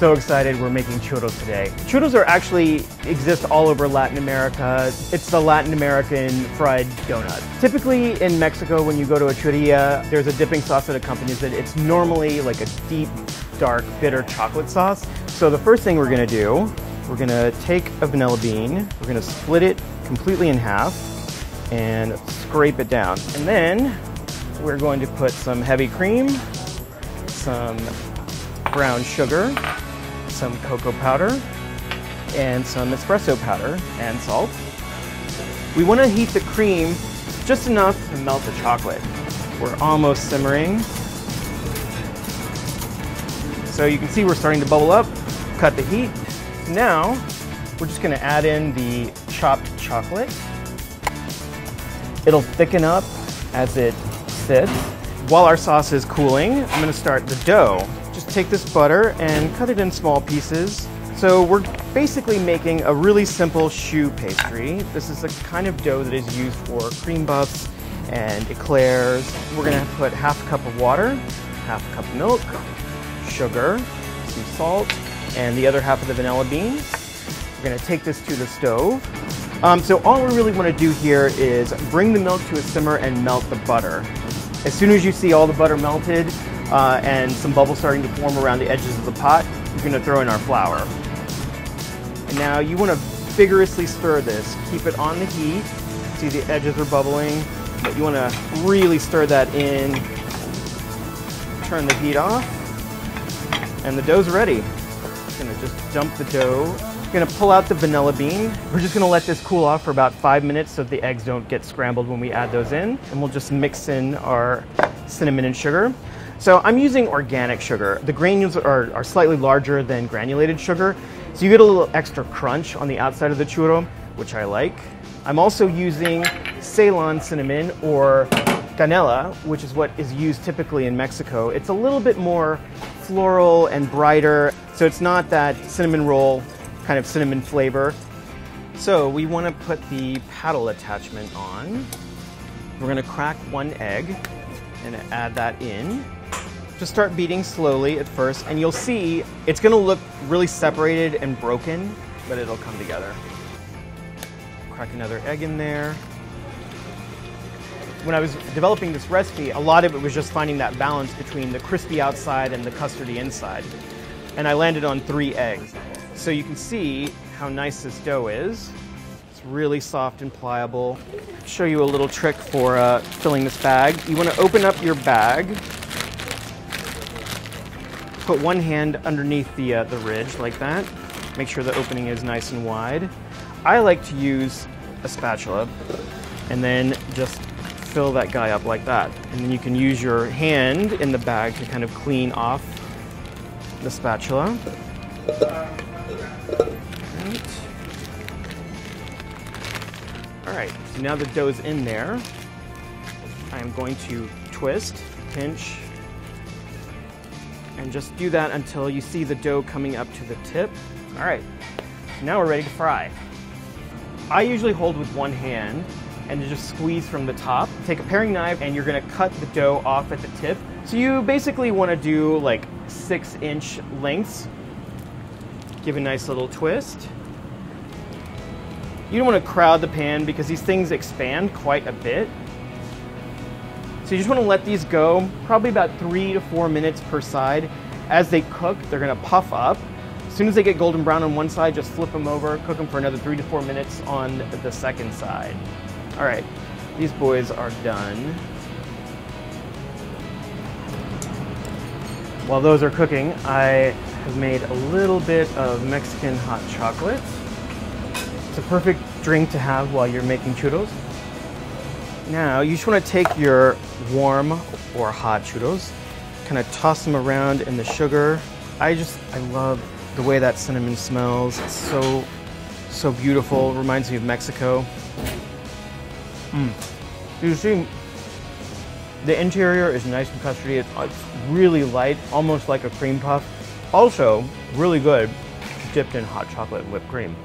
so excited we're making churros today. Churros are exist all over Latin America. It's the Latin American fried donut. Typically in Mexico, when you go to a churrería, there's a dipping sauce that accompanies it. It's normally like a deep, dark, bitter chocolate sauce. So the first thing we're gonna do, we're gonna take a vanilla bean, we're gonna split it completely in half and scrape it down. And then we're going to put some heavy cream, some brown sugar, some cocoa powder, and some espresso powder and salt. We want to heat the cream just enough to melt the chocolate. We're almost simmering. So you can see we're starting to bubble up. Cut the heat. Now we're just going to add in the chopped chocolate. It'll thicken up as it sits. While our sauce is cooling, I'm going to start the dough. Just take this butter and cut it in small pieces. So we're basically making a really simple choux pastry. This is the kind of dough that is used for cream puffs and eclairs. We're going to put half a cup of water, half a cup of milk, sugar, some salt, and the other half of the vanilla beans. We're going to take this to the stove. So all we really want to do here is bring the milk to a simmer and melt the butter. As soon as you see all the butter melted and some bubbles starting to form around the edges of the pot, we're going to throw in our flour. And now you want to vigorously stir this. Keep it on the heat. See, the edges are bubbling, but you want to really stir that in. Turn the heat off, and the dough's ready. I'm going to just dump the dough. I'm going to pull out the vanilla bean. We're just going to let this cool off for about 5 minutes so the eggs don't get scrambled when we add those in. And we'll just mix in our cinnamon and sugar. So I'm using organic sugar. The granules are slightly larger than granulated sugar, so you get a little extra crunch on the outside of the churro, which I like. I'm also using Ceylon cinnamon or canela, which is what is used typically in Mexico. It's a little bit more floral and brighter, so it's not that cinnamon roll kind of cinnamon flavor. So we want to put the paddle attachment on. We're going to crack one egg and add that in. Just start beating slowly at first, and you'll see it's going to look really separated and broken, but it'll come together. Crack another egg in there. When I was developing this recipe, a lot of it was just finding that balance between the crispy outside and the custardy inside. And I landed on 3 eggs. So you can see how nice this dough is. It's really soft and pliable. I'll show you a little trick for filling this bag. You want to open up your bag. Put one hand underneath the ridge like that. Make sure the opening is nice and wide. I like to use a spatula and then just fill that guy up like that. And then you can use your hand in the bag to kind of clean off the spatula. All right, so now the dough's in there. I am going to twist, pinch, and just do that until you see the dough coming up to the tip. All right, now we're ready to fry. I usually hold with one hand and just squeeze from the top. Take a paring knife and you're gonna cut the dough off at the tip. So you basically wanna do like 6-inch lengths. Give a nice little twist. You don't want to crowd the pan because these things expand quite a bit. So you just want to let these go probably about 3 to 4 minutes per side. As they cook, they're going to puff up. As soon as they get golden brown on one side, just flip them over, cook them for another 3 to 4 minutes on the second side. All right, these boys are done. While those are cooking, I have made a little bit of Mexican hot chocolate. It's a perfect drink to have while you're making churros. Now, you just want to take your warm or hot churros, kind of toss them around in the sugar. I love the way that cinnamon smells. It's so beautiful. It reminds me of Mexico. You see, the interior is nice and custardy. It's really light, almost like a cream puff. Also, really good dipped in hot chocolate whipped cream.